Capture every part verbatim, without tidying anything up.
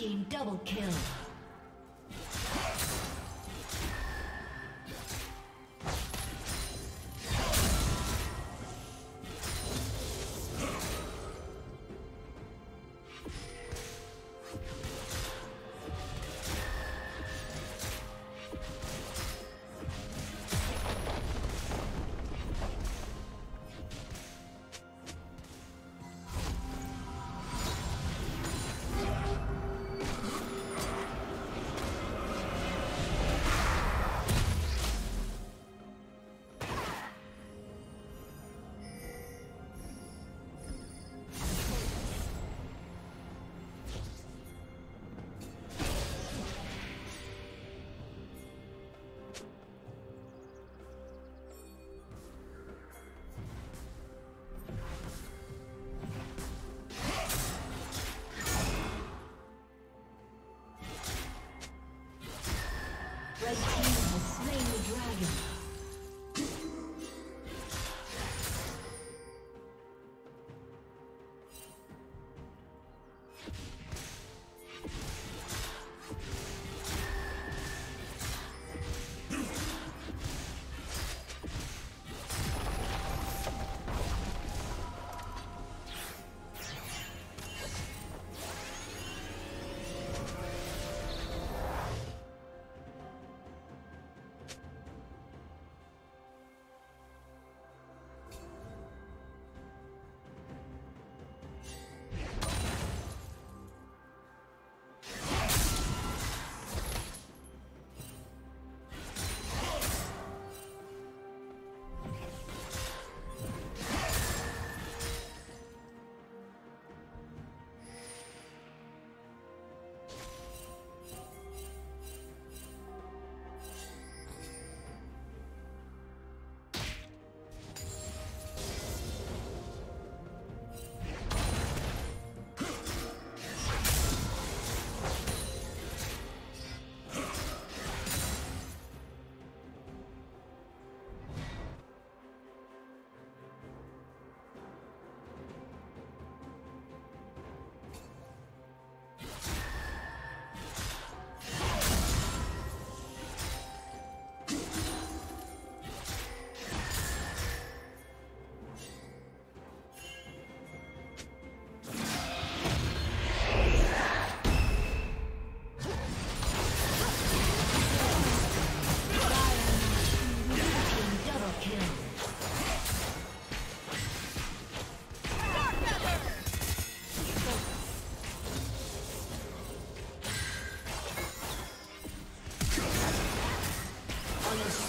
team double kill. The team has slain the dragon.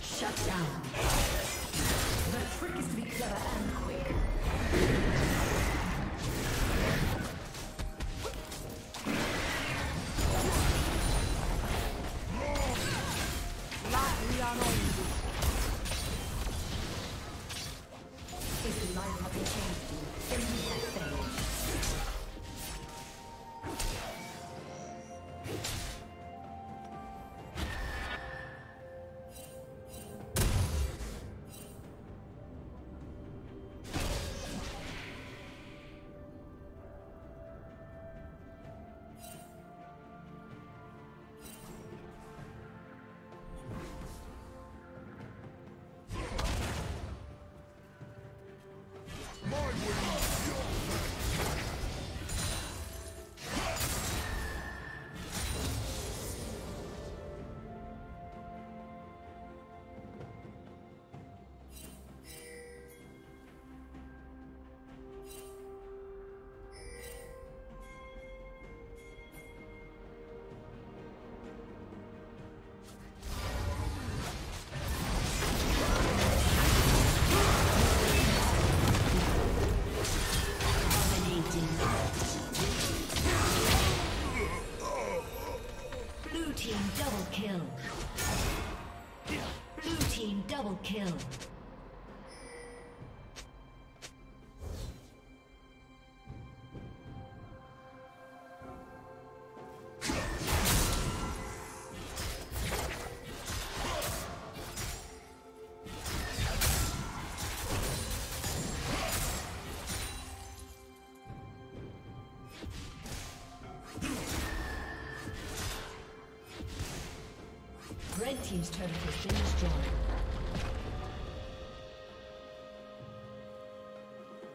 Shut down. The trick is to be clever and quick. If the life of the changed, then you have failed. Kill. Red team's turret has been destroyed.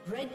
Red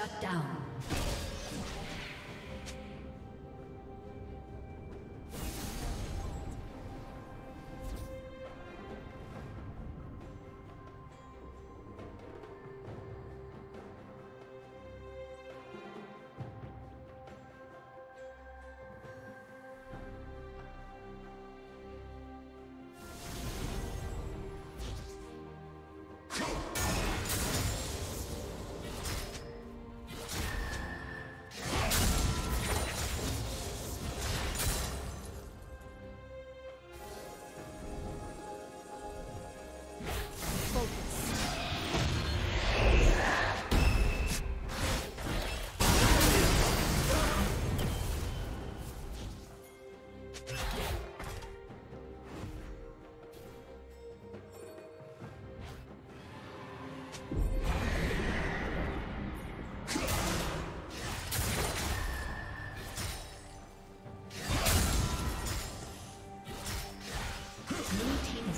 Shut down.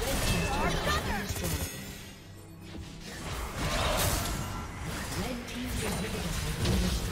Red team's turret has been destroyed. Red team's inhibitor has been destroyed.